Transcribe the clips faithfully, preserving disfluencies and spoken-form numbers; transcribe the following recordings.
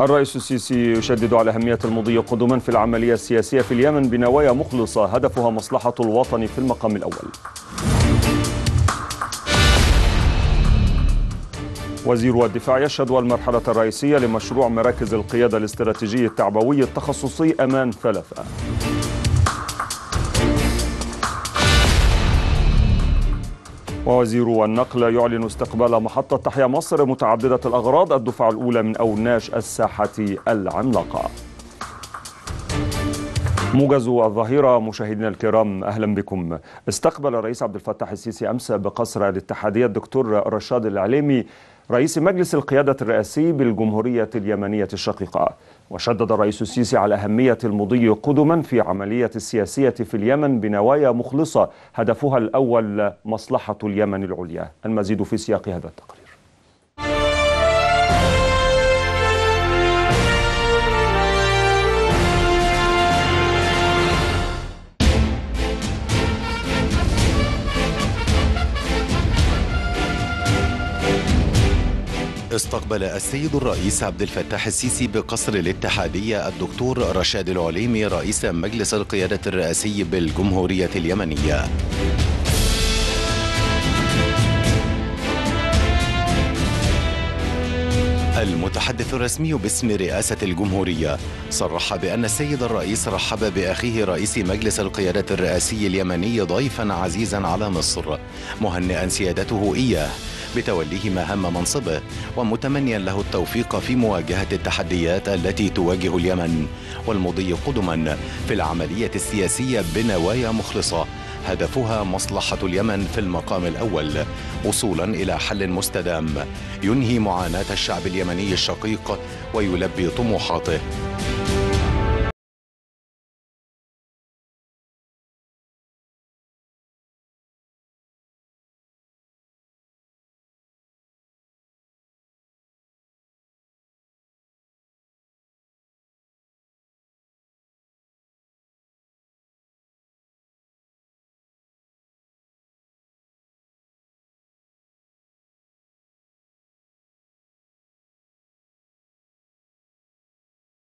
الرئيس السيسي يشدد على أهمية المضي قدما في العملية السياسية في اليمن بنوايا مخلصة هدفها مصلحة الوطن في المقام الأول. وزير الدفاع يشهد المرحلة الرئيسية لمشروع مراكز القيادة الاستراتيجي التعبوي التخصصي أمان ثلاثة. ووزير النقل يعلن استقبال محطة تحيا مصر متعددة الأغراض الدفعة الأولى من أوناش الساحة العملاقة. موجز الظهيرة مشاهدينا الكرام أهلا بكم. استقبل الرئيس عبد الفتاح السيسي أمس بقصر الاتحادية الدكتور رشاد العليمي رئيس مجلس القيادة الرئاسي بالجمهورية اليمنية الشقيقة. وشدد الرئيس السيسي على أهمية المضي قدما في عملية السياسية في اليمن بنوايا مخلصة هدفها الأول مصلحة اليمن العليا. المزيد في سياق هذا التقرير. استقبل السيد الرئيس عبد الفتاح السيسي بقصر الاتحادية الدكتور رشاد العليمي رئيس مجلس القيادة الرئاسي بالجمهورية اليمنية. المتحدث الرسمي باسم رئاسة الجمهورية صرح بأن السيد الرئيس رحب بأخيه رئيس مجلس القيادة الرئاسي اليمني ضيفا عزيزا على مصر، مهنئا سيادته إياه بتوليه مهام منصبه ومتمنيا له التوفيق في مواجهة التحديات التي تواجه اليمن والمضي قدما في العملية السياسية بنوايا مخلصة هدفها مصلحة اليمن في المقام الأول، وصولا إلى حل مستدام ينهي معاناة الشعب اليمني الشقيق ويلبي طموحاته.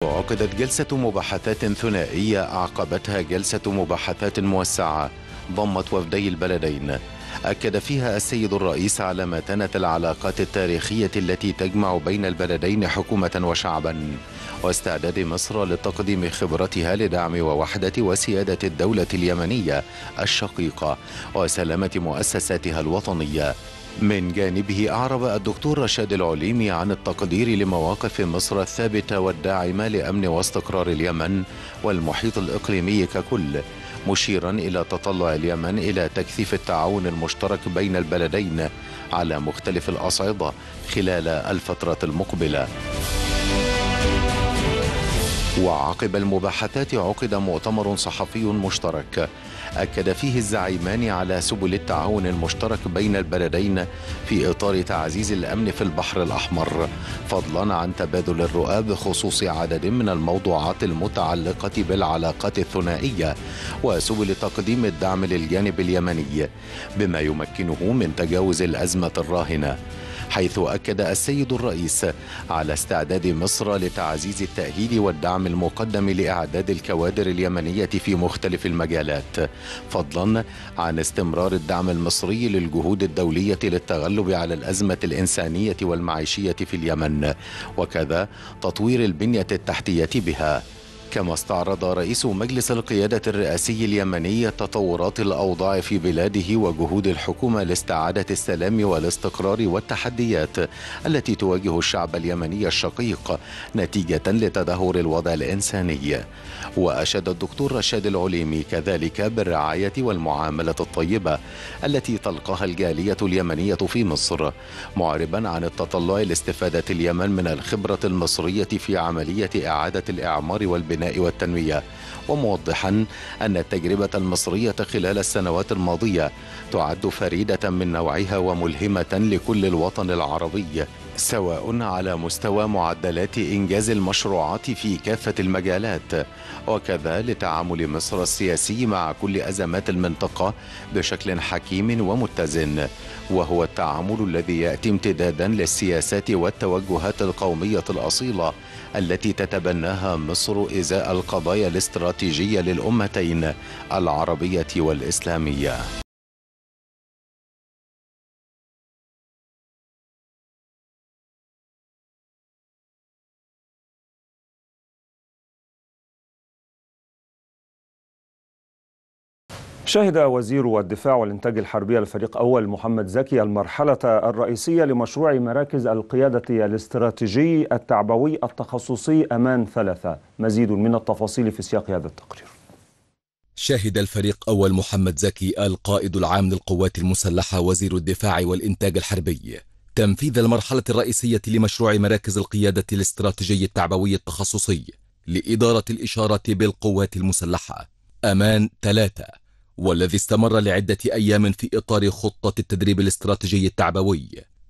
عقدت جلسة مباحثات ثنائية أعقبتها جلسة مباحثات موسعة ضمت وفدي البلدين، أكد فيها السيد الرئيس على متانة العلاقات التاريخية التي تجمع بين البلدين حكومة وشعبا، واستعداد مصر لتقديم خبرتها لدعم ووحدة وسيادة الدولة اليمنية الشقيقة وسلامة مؤسساتها الوطنية. من جانبه أعرب الدكتور رشاد العليمي عن التقدير لمواقف مصر الثابتة والداعمة لأمن واستقرار اليمن والمحيط الإقليمي ككل، مشيرا إلى تطلع اليمن إلى تكثيف التعاون المشترك بين البلدين على مختلف الأصعدة خلال الفترة المقبلة. وعقب المباحثات عقد مؤتمر صحفي مشترك أكد فيه الزعيمان على سبل التعاون المشترك بين البلدين في إطار تعزيز الأمن في البحر الأحمر، فضلا عن تبادل الرؤى بخصوص عدد من الموضوعات المتعلقة بالعلاقات الثنائية وسبل تقديم الدعم للجانب اليمني بما يمكنه من تجاوز الأزمة الراهنة، حيث أكد السيد الرئيس على استعداد مصر لتعزيز التأهيل والدعم المقدم لإعداد الكوادر اليمنية في مختلف المجالات، فضلا عن استمرار الدعم المصري للجهود الدولية للتغلب على الأزمة الإنسانية والمعيشية في اليمن وكذا تطوير البنية التحتية بها. كما استعرض رئيس مجلس القيادة الرئاسي اليمني تطورات الأوضاع في بلاده وجهود الحكومة لاستعادة السلام والاستقرار والتحديات التي تواجه الشعب اليمني الشقيق نتيجة لتدهور الوضع الإنساني. وأشاد الدكتور رشاد العليمي كذلك بالرعاية والمعاملة الطيبة التي تلقاها الجالية اليمنية في مصر، معربا عن التطلع لاستفادة اليمن من الخبرة المصرية في عملية إعادة الإعمار والبناء والتنمية، وموضحا أن التجربة المصرية خلال السنوات الماضية تعد فريدة من نوعها وملهمة لكل الوطن العربي، سواء على مستوى معدلات إنجاز المشروعات في كافة المجالات، وكذا لتعامل مصر السياسي مع كل أزمات المنطقة بشكل حكيم ومتزن، وهو التعامل الذي يأتي امتدادا للسياسات والتوجهات القومية الأصيلة التي تتبناها مصر إزاء القضايا الاستراتيجية للأمتين العربية والإسلامية. شهد وزير الدفاع والإنتاج الحربي الفريق أول محمد زكي المرحلة الرئيسية لمشروع مراكز القيادة الاستراتيجي التعبوي التخصصي أمان ثلاثة. مزيد من التفاصيل في سياق هذا التقرير. شهد الفريق أول محمد زكي القائد العام للقوات المسلحة وزير الدفاع والإنتاج الحربي تنفيذ المرحلة الرئيسية لمشروع مراكز القيادة الاستراتيجي التعبوي التخصصي لإدارة الإشارة بالقوات المسلحة أمان ثلاثة، والذي استمر لعدة أيام في إطار خطة التدريب الاستراتيجي التعبوي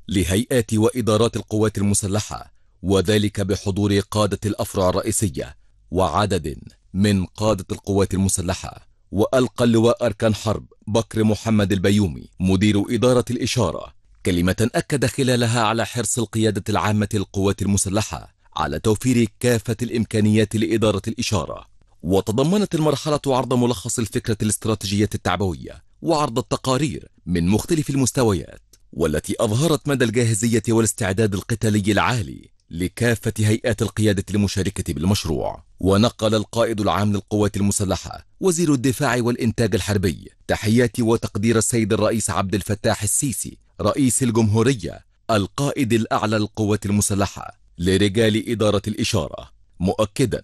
لهيئات وإدارات القوات المسلحة، وذلك بحضور قادة الأفرع الرئيسية وعدد من قادة القوات المسلحة. وألقى اللواء أركان حرب بكر محمد البيومي مدير إدارة الإشارة كلمة أكد خلالها على حرص القيادة العامة للقوات المسلحة على توفير كافة الإمكانيات لإدارة الإشارة. وتضمنت المرحلة عرض ملخص الفكرة الاستراتيجية التعبوية وعرض التقارير من مختلف المستويات، والتي أظهرت مدى الجاهزية والاستعداد القتالي العالي لكافة هيئات القيادة المشاركة بالمشروع. ونقل القائد العام للقوات المسلحة وزير الدفاع والإنتاج الحربي تحيات وتقدير السيد الرئيس عبد الفتاح السيسي رئيس الجمهورية القائد الأعلى للقوات المسلحة لرجال إدارة الإشارة، مؤكداً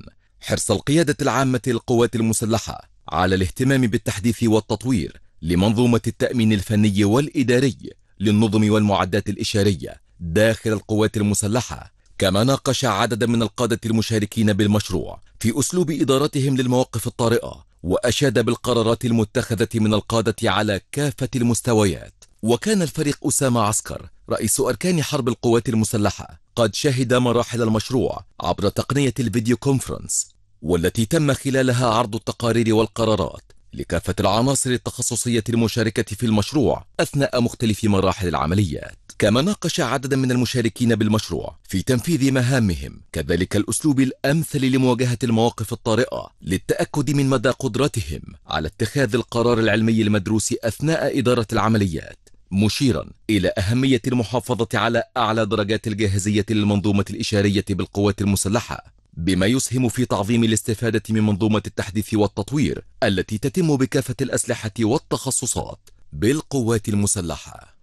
حرص القيادة العامة للقوات المسلحة على الاهتمام بالتحديث والتطوير لمنظومة التأمين الفني والإداري للنظم والمعدات الإشارية داخل القوات المسلحة. كما ناقش عددا من القادة المشاركين بالمشروع في أسلوب إدارتهم للمواقف الطارئة، وأشاد بالقرارات المتخذة من القادة على كافة المستويات. وكان الفريق أسامى عسكر رئيس أركان حرب القوات المسلحة قد شهد مراحل المشروع عبر تقنية الفيديو كونفرنس، والتي تم خلالها عرض التقارير والقرارات لكافة العناصر التخصصية المشاركة في المشروع أثناء مختلف مراحل العمليات. كما ناقش عددا من المشاركين بالمشروع في تنفيذ مهامهم كذلك الأسلوب الأمثل لمواجهة المواقف الطارئة للتأكد من مدى قدرتهم على اتخاذ القرار العلمي المدروس أثناء إدارة العمليات، مشيرا إلى أهمية المحافظة على أعلى درجات الجاهزية للمنظومة الإشارية بالقوات المسلحة، بما يسهم في تعظيم الاستفادة من منظومة التحديث والتطوير التي تتم بكافة الأسلحة والتخصصات بالقوات المسلحة.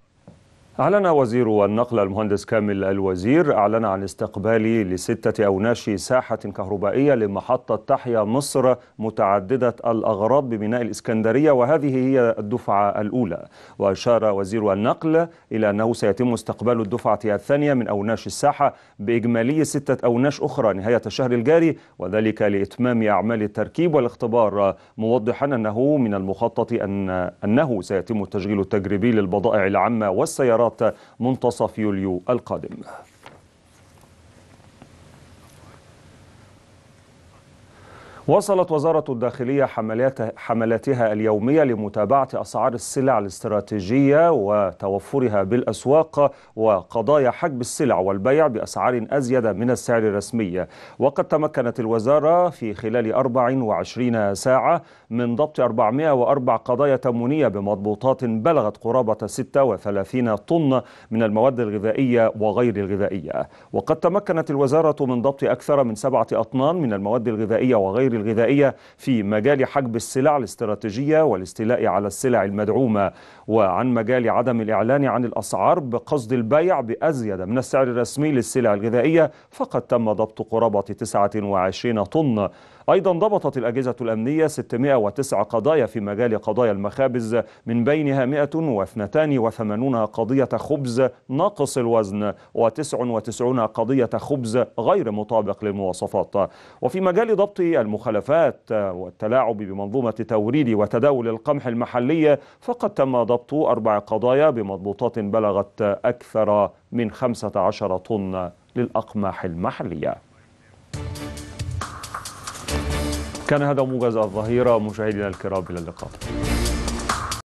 أعلن وزير النقل المهندس كامل الوزير أعلن عن استقبال لستة أوناش ساحة كهربائية لمحطة تحيا مصر متعددة الأغراض بميناء الإسكندرية، وهذه هي الدفعة الأولى. وأشار وزير النقل إلى أنه سيتم استقبال الدفعة الثانية من أوناش الساحة بإجمالي ستة أوناش أخرى نهاية الشهر الجاري، وذلك لإتمام أعمال التركيب والاختبار، موضحا أنه من المخطط أن أنه سيتم التشغيل التجريبي للبضائع العامة والسيارات منتصف يوليو القادم. واصلت وزارة الداخلية حملاتها اليومية لمتابعة أسعار السلع الاستراتيجية وتوفرها بالأسواق وقضايا حجب السلع والبيع بأسعار أزيد من السعر الرسمي. وقد تمكنت الوزارة في خلال أربع وعشرين ساعة من ضبط أربعمائة وأربع قضايا تموينية بمضبوطات بلغت قرابة ستة وثلاثين طن من المواد الغذائية وغير الغذائية. وقد تمكنت الوزارة من ضبط أكثر من سبعة أطنان من المواد الغذائية وغير الغذائية في مجال حجب السلع الاستراتيجية والاستيلاء على السلع المدعومة، وعن مجال عدم الإعلان عن الأسعار بقصد البيع بأزيد من السعر الرسمي للسلع الغذائية، فقد تم ضبط قرابة تسعة وعشرين طن. أيضا ضبطت الأجهزة الأمنية ستمائة وتسعة قضايا في مجال قضايا المخابز، من بينها مائة واثنتين وثمانين قضية خبز ناقص الوزن وتسع وتسعين قضية خبز غير مطابق للمواصفات. وفي مجال ضبط المخابز الخلافات والتلاعب بمنظومة توريد وتداول القمح المحلية، فقد تم ضبط أربع قضايا بمضبوطات بلغت أكثر من خمسة عشر طن للأقماح المحلية. كان هذا موجز الظهيرة مشاهدينا الكرام، إلى اللقاء.